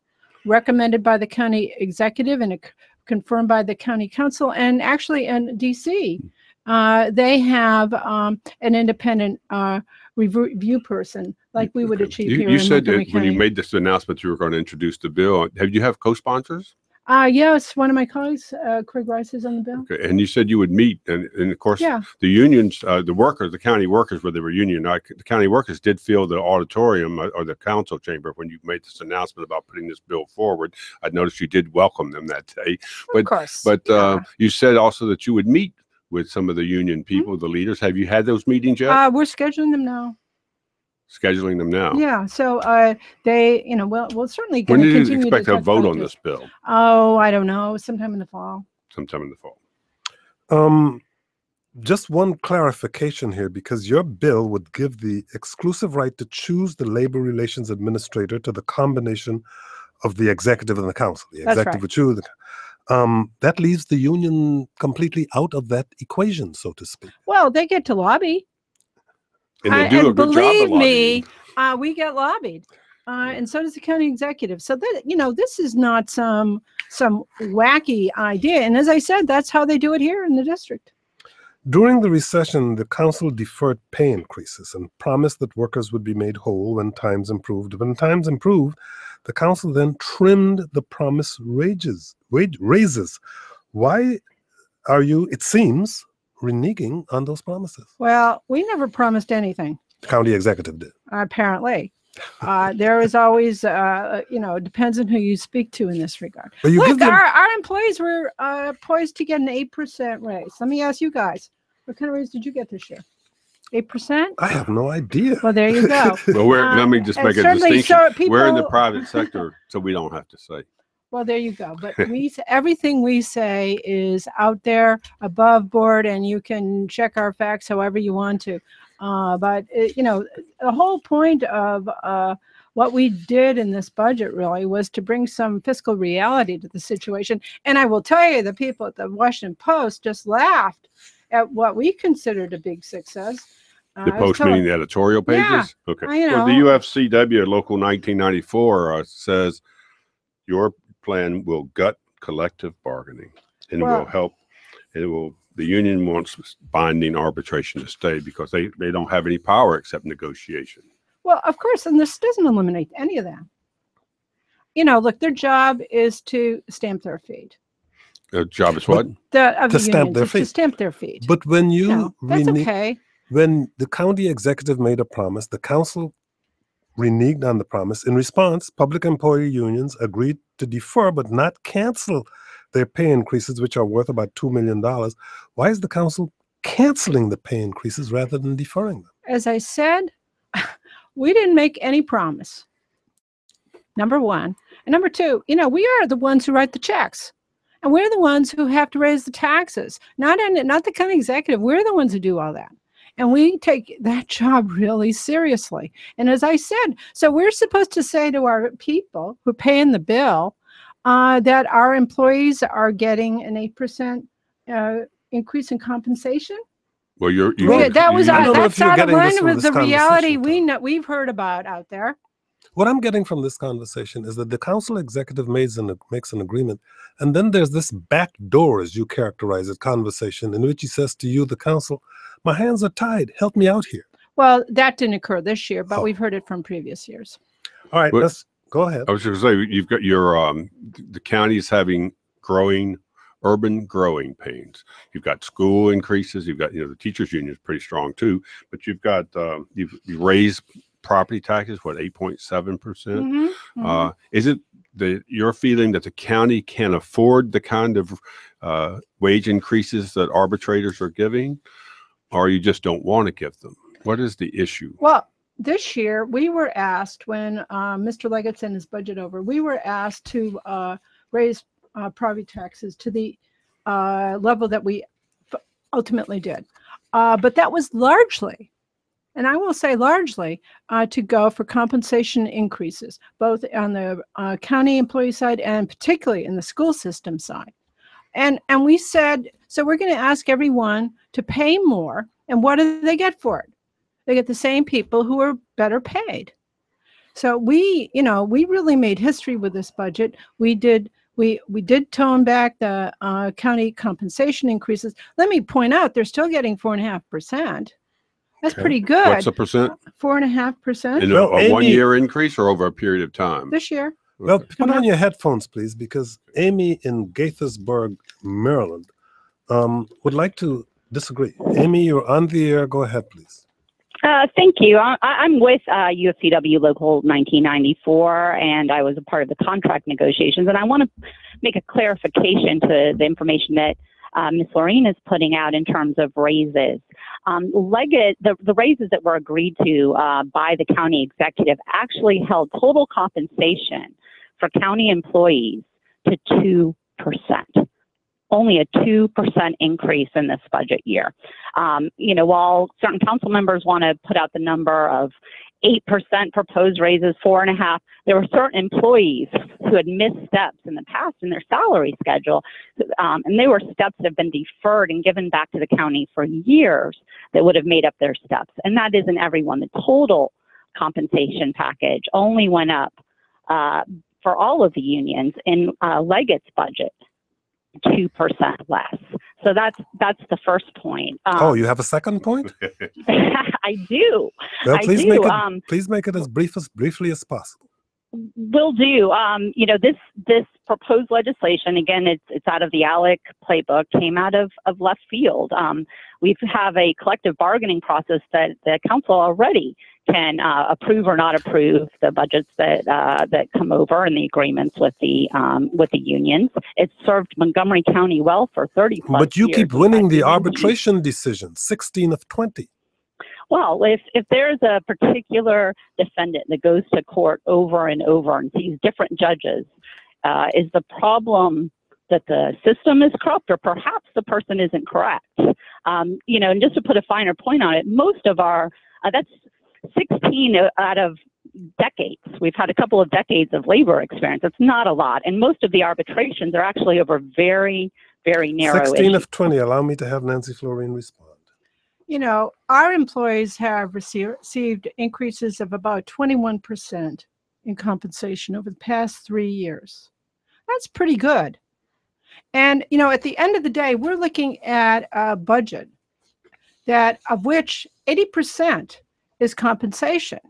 recommended by the county executive and confirmed by the county council. And actually in D C, uh, they have um, an independent uh, review person like we would achieve you, here you in Montgomery County. You said that when you made this announcement, you were going to introduce the bill. Have you have co-sponsors? Uh, yes, one of my colleagues, uh, Craig Rice, is on the bill. Okay, and you said you would meet, and, and of course, yeah. the unions, uh, the workers, the county workers, where they were union, I, the county workers did fill the auditorium or the council chamber when you made this announcement about putting this bill forward. I noticed you did welcome them that day. But, of course. But yeah. uh, you said also that you would meet with some of the union people, mm-hmm. the leaders. Have you had those meetings yet? Uh, we're scheduling them now. Scheduling them now. Yeah. So uh, they, you know, well, we'll certainly. When do you expect to vote on this bill? Oh, I don't know. Sometime in the fall. Sometime in the fall. Um, just one clarification here, because your bill would give the exclusive right to choose the labor relations administrator to the combination of the executive and the council. The executive would choose. Um, that leaves the union completely out of that equation, so to speak. Well, they get to lobby. And, they do uh, and a good believe job me, uh, we get lobbied, uh, and so does the county executive. So that, you know, this is not some some wacky idea. And as I said, that's how they do it here in the district. During the recession, the council deferred pay increases and promised that workers would be made whole when times improved. When times improved, the council then trimmed the promised wages, wage raises. Why are you? It seems. reneging on those promises? Well, we never promised anything. The county executive did. Apparently. Uh, there is always, uh, you know, it depends on who you speak to in this regard. Look, them... our, our employees were uh, poised to get an eight percent raise. Let me ask you guys, what kind of raise did you get this year? eight percent? I have no idea. Well, there you go. Well, we're, um, let me just make a distinction. So people... We're in the private sector, so we don't have to say. Well, there you go. But we, everything we say is out there, above board, and you can check our facts however you want to. Uh, but, it, you know, the whole point of uh, what we did in this budget really was to bring some fiscal reality to the situation. And I will tell you, the people at the Washington Post just laughed at what we considered a big success. The uh, Post, meaning the editorial pages? Yeah, okay. I know. Well, the U F C W Local nineteen ninety-four uh, says your plan will gut collective bargaining and well, it will help. It will. The union wants binding arbitration to stay because they, they don't have any power except negotiation. Well, of course, and this doesn't eliminate any of that. You know, look, their job is to stamp their feet. Their job is what? The, of to the stamp unions, their feet. To stamp their feet. But when you... No, that's okay. When the county executive made a promise, the council reneged on the promise. In response, public employee unions agreed to defer but not cancel their pay increases, which are worth about two million dollars. Why is the council canceling the pay increases rather than deferring them? As I said, we didn't make any promise, number one. And number two, you know, we are the ones who write the checks. And we're the ones who have to raise the taxes. Not, in, not the county executive. We're the ones who do all that. And we take that job really seriously. And as I said, so we're supposed to say to our people who are paying the bill uh, that our employees are getting an eight percent uh, increase in compensation. Well, you're, you yeah, that was our, that's out of line with the reality we know, we've heard about out there. What I'm getting from this conversation is that the council executive makes an, makes an agreement, and then there's this back door, as you characterize it, conversation in which he says to you, the council, my hands are tied. Help me out here. Well, that didn't occur this year, but oh. we've heard it from previous years. All right, but let's go ahead. I was going to say, you've got your, um, the county's having growing, urban growing pains. You've got school increases. You've got, you know, the teachers union is pretty strong too, but you've got, um, you've, you've raised property taxes, what, eight point seven percent? Mm-hmm, mm-hmm. Uh, is it the, your feeling that the county can't afford the kind of uh, wage increases that arbitrators are giving, or you just don't want to give them? What is the issue? Well, this year we were asked, when uh, Mister Leggett sent his budget over, we were asked to uh, raise uh, property taxes to the uh, level that we ultimately did. Uh, but that was largely, and I will say largely, uh, to go for compensation increases, both on the uh, county employee side and particularly in the school system side. And, and we said, so we're going to ask everyone to pay more, and what do they get for it? They get the same people who are better paid. So we, you know, we really made history with this budget. We did, we we did tone back the uh, county compensation increases. Let me point out, they're still getting four and a half percent. That's okay. Pretty good. What's a percent? Four and a half percent. In a, a one-year increase or over a period of time? This year. Well, okay. Put on your headphones, please, because Amy in Gaithersburg, Maryland, um, would like to disagree. Amy, you're on the air. Go ahead, please. Uh, thank you. I, I'm with uh, U F C W Local nineteen ninety-four, and I was a part of the contract negotiations. And I want to make a clarification to the information that uh, Miz Floreen is putting out in terms of raises. Um, Leggett, the, the raises that were agreed to uh, by the county executive actually held total compensation for county employees to two percent. Only a two percent increase in this budget year. Um, you know, while certain council members want to put out the number of eight percent proposed raises, four and a half, there were certain employees who had missed steps in the past in their salary schedule. Um, and they were steps that have been deferred and given back to the county for years that would have made up their steps. And that isn't everyone. The total compensation package only went up uh, for all of the unions in uh, Leggett's budget. two percent less. So that's that's the first point. Um, oh, you have a second point? I do. Well, please, I do. Make it, um, please make it as brief as briefly as possible. Will do. Um, you know, this this proposed legislation, again, it's it's out of the A L E C playbook, came out of, of left field. Um, we have a collective bargaining process that the council already can uh, approve or not approve the budgets that uh, that come over and the agreements with the um, with the unions. It's served Montgomery County well for thirty plus years. But you keep winning the arbitration decision, sixteen of twenty. Well, if, if there's a particular defendant that goes to court over and over and sees different judges, uh, is the problem that the system is corrupt or perhaps the person isn't correct? Um, you know, and just to put a finer point on it, most of our, uh, that's sixteen out of decades. We've had a couple of decades of labor experience. It's not a lot. And most of the arbitrations are actually over very, very narrow sixteen issues. of twenty. Allow me to have Nancy Floreen respond. You know, our employees have received increases of about twenty-one percent in compensation over the past three years. That's pretty good. And, you know, at the end of the day, we're looking at a budget that of which eighty percent is compensation.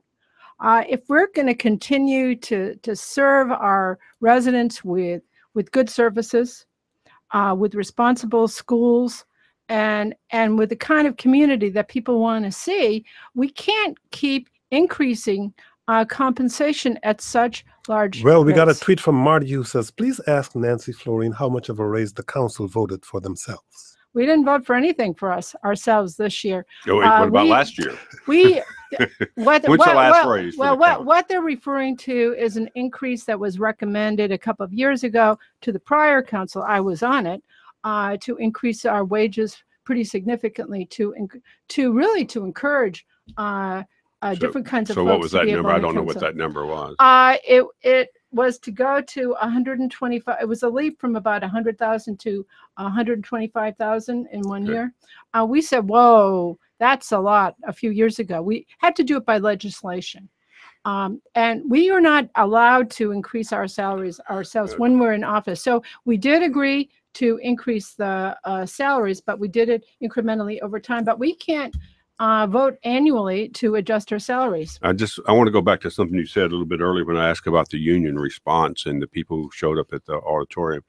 Uh, if we're going to continue to to serve our residents with, with good services, uh, with responsible schools, and and with the kind of community that people want to see, we can't keep increasing uh, compensation at such large rates. Well, we got a tweet from Marty who says, please ask Nancy Floreen how much of a raise the council voted for themselves. We didn't vote for anything for us ourselves this year. Oh, wait, uh, what about we, last year? We what, What's what, the last what, raise? Well, what, what they're referring to is an increase that was recommended a couple of years ago to the prior council. I was on it. Uh, to increase our wages pretty significantly, to to really to encourage uh, uh, so, different kinds of. So what was that number? I don't know what that number was. Uh, it it was to go to one hundred twenty-five. It was a leap from about one hundred thousand to one hundred twenty-five thousand in one okay. year. Uh, we said, "Whoa, that's a lot." A few years ago, we had to do it by legislation. Um, and we are not allowed to increase our salaries ourselves okay. when we're in office. So we did agree to increase the uh, salaries, but we did it incrementally over time. But we can't uh, vote annually to adjust her salaries. I just, I want to go back to something you said a little bit earlier when I asked about the union response and the people who showed up at the auditorium.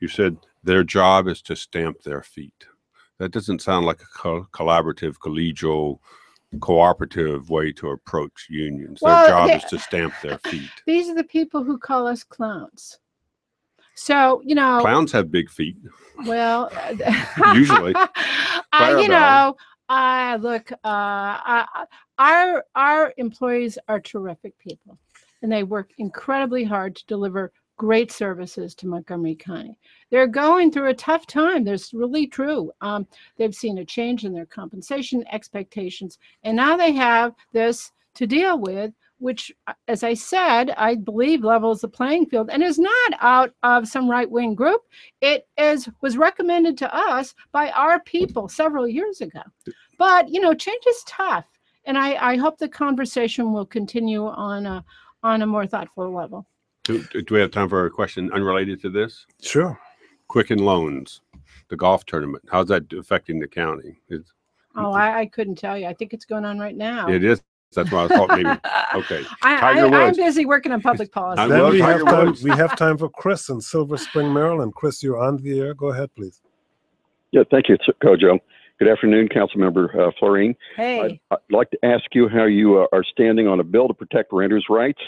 You said their job is to stamp their feet. That doesn't sound like a co collaborative, collegial, cooperative way to approach unions. Their well, job they, is to stamp their feet. These are the people who call us clowns. So, you know, clowns have big feet. Well, usually, uh, you know, uh, look, uh, I, our, our employees are terrific people, and they work incredibly hard to deliver great services to Montgomery County. They're going through a tough time. That's really true. Um, they've seen a change in their compensation expectations, and now they have this to deal with, which, as I said, I believe levels the playing field and is not out of some right-wing group. It is was recommended to us by our people several years ago. But, you know, change is tough, and I, I hope the conversation will continue on a, on a more thoughtful level. Do, do we have time for a question unrelated to this? Sure. Quicken Loans, the golf tournament. How's that affecting the county? It's, oh, I, I couldn't tell you. I think it's going on right now. It is. That's why I thought maybe. Okay. I, Tiger I, I'm busy working on public policy. Then we, Tiger have time, we have time for Chris in Silver Spring, Maryland. Chris, you're on the air. Go ahead, please. Yeah, thank you, Kojo. Good afternoon, Councilmember uh, Floreen. Hey. I'd, I'd like to ask you how you uh, are standing on a bill to protect renters' rights.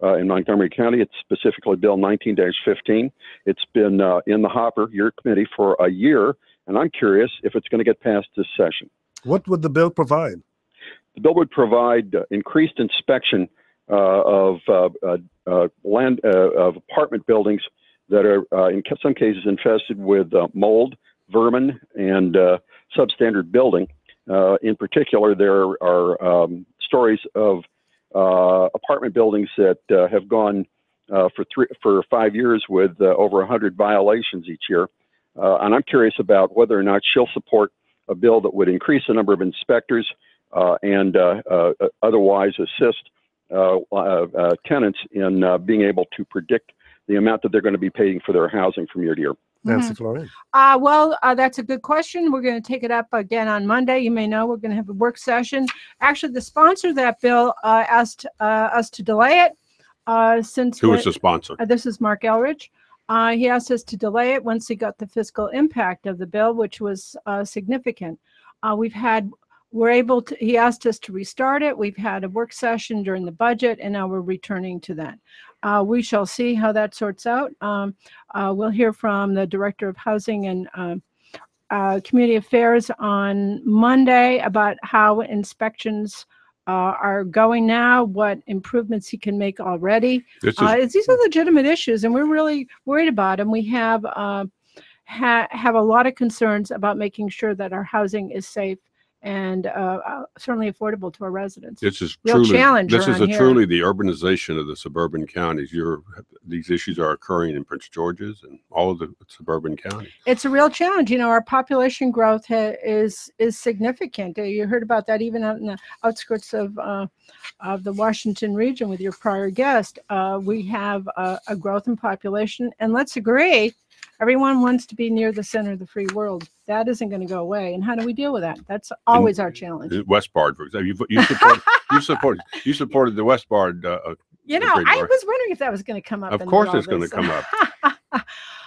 Uh, in Montgomery County, it's specifically Bill nineteen dash fifteen. It's been uh, in the hopper, your committee, for a year, and I'm curious if it's going to get passed this session. What would the bill provide? The bill would provide uh, increased inspection uh, of uh, uh, land uh, of apartment buildings that are, uh, in some cases, infested with uh, mold, vermin, and uh, substandard building. Uh, in particular, there are um, stories of Uh, apartment buildings that uh, have gone uh, for three for five years with uh, over one hundred violations each year. Uh, and I'm curious about whether or not she'll support a bill that would increase the number of inspectors uh, and uh, uh, otherwise assist uh, uh, uh, tenants in uh, being able to predict the amount that they're going to be paying for their housing from year to year. Nancy Floreen. Uh, well, uh, that's a good question. We're going to take it up again on Monday. You may know we're going to have a work session. Actually, the sponsor of that bill uh, asked uh, us to delay it. Uh, since Who is the sponsor? Uh, this is Mark Elridge. Uh, he asked us to delay it once he got the fiscal impact of the bill, which was uh, significant. Uh, we've had, we're able to, he asked us to restart it. We've had a work session during the budget, and now we're returning to that. Uh, we shall see how that sorts out. Um, uh, we'll hear from the Director of Housing and uh, uh, Community Affairs on Monday about how inspections uh, are going now, what improvements he can make already. This is uh, it's, these are legitimate issues, and we're really worried about them. We have, uh, ha have a lot of concerns about making sure that our housing is safe and uh, uh, certainly affordable to our residents. This is Real truly, challenge this is a truly the urbanization of the suburban counties. You're, these issues are occurring in Prince George's and all of the suburban counties. It's a real challenge. You know, our population growth ha is is significant. Uh, you heard about that even out in the outskirts of uh, of the Washington region with your prior guest. Uh, we have a, a growth in population, and let's agree, everyone wants to be near the center of the free world. That isn't going to go away. And how do we deal with that? That's always and, our challenge. Westbard, for example. You, you, support, you, support, you supported the Westbard. Uh, you know, I was wondering if that was going to come up. Of course it's going to come up.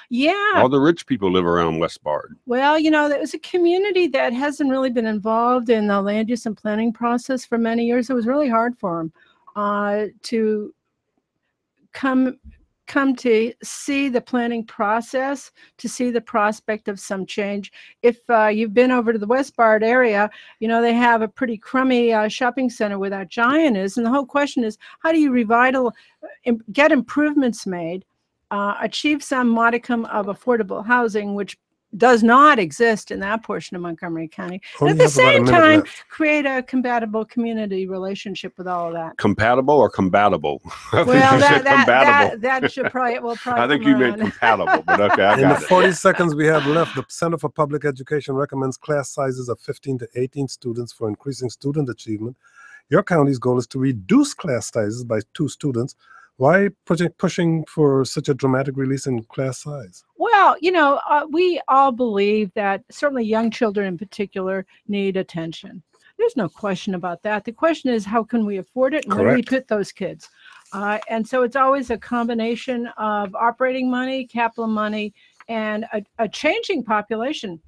Yeah. All the rich people live around Westbard. Well, you know, that was a community that hasn't really been involved in the land use and planning process for many years. It was really hard for them uh, to come... come to see the planning process, to see the prospect of some change. If uh, you've been over to the Westbard area, you know, they have a pretty crummy uh, shopping center where that giant is. And the whole question is, how do you revital, get improvements made, uh, achieve some modicum of affordable housing, which does not exist in that portion of Montgomery County. Oh, at the same time, left. create a compatible community relationship with all of that. Compatible or compatible? Well, that, that, compatible. That, that should probably, will probably I think you meant compatible, but okay, I got it. In the forty seconds we have left, the Center for Public Education recommends class sizes of fifteen to eighteen students for increasing student achievement. Your county's goal is to reduce class sizes by two students. Why project pushing for such a dramatic release in class size? Well, you know, uh, we all believe that certainly young children in particular need attention. There's no question about that. The question is, how can we afford it? And Correct. Where do we put those kids? Uh, and so it's always a combination of operating money, capital money, and a, a changing population.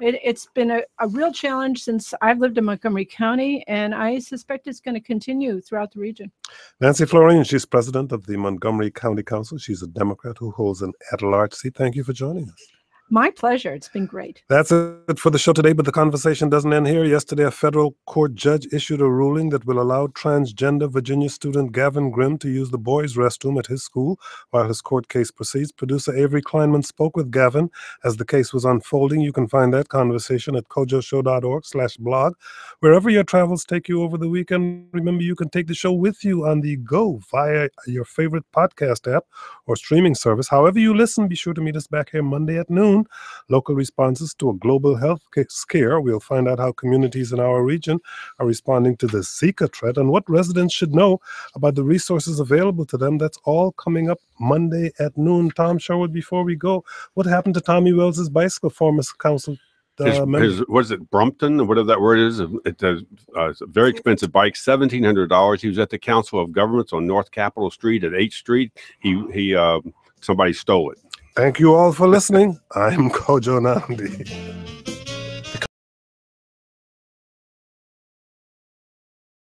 It, it's been a, a real challenge since I've lived in Montgomery County, and I suspect it's going to continue throughout the region. Nancy Floreen, she's president of the Montgomery County Council. She's a Democrat who holds an at-large seat. Thank you for joining us. My pleasure. It's been great. That's it for the show today, but the conversation doesn't end here. Yesterday, a federal court judge issued a ruling that will allow transgender Virginia student Gavin Grimm to use the boys' restroom at his school while his court case proceeds. Producer Avery Kleinman spoke with Gavin as the case was unfolding. You can find that conversation at kojoshow.org slash blog. Wherever your travels take you over the weekend, remember you can take the show with you on the go via your favorite podcast app or streaming service. However you listen, be sure to meet us back here Monday at noon. Local responses to a global health scare. We'll find out how communities in our region are responding to the Zika threat and what residents should know about the resources available to them. That's all coming up Monday at noon. Tom Sherwood, before we go, what happened to Tommy Wells' bicycle, former council uh, member? His, what is it, Brompton, whatever that word is? It's a, uh, it's a very expensive bike, seventeen hundred dollars. He was at the Council of Governments on North Capitol Street at eighth street. He, he uh, somebody stole it. Thank you all for listening. I'm Kojo Nandi.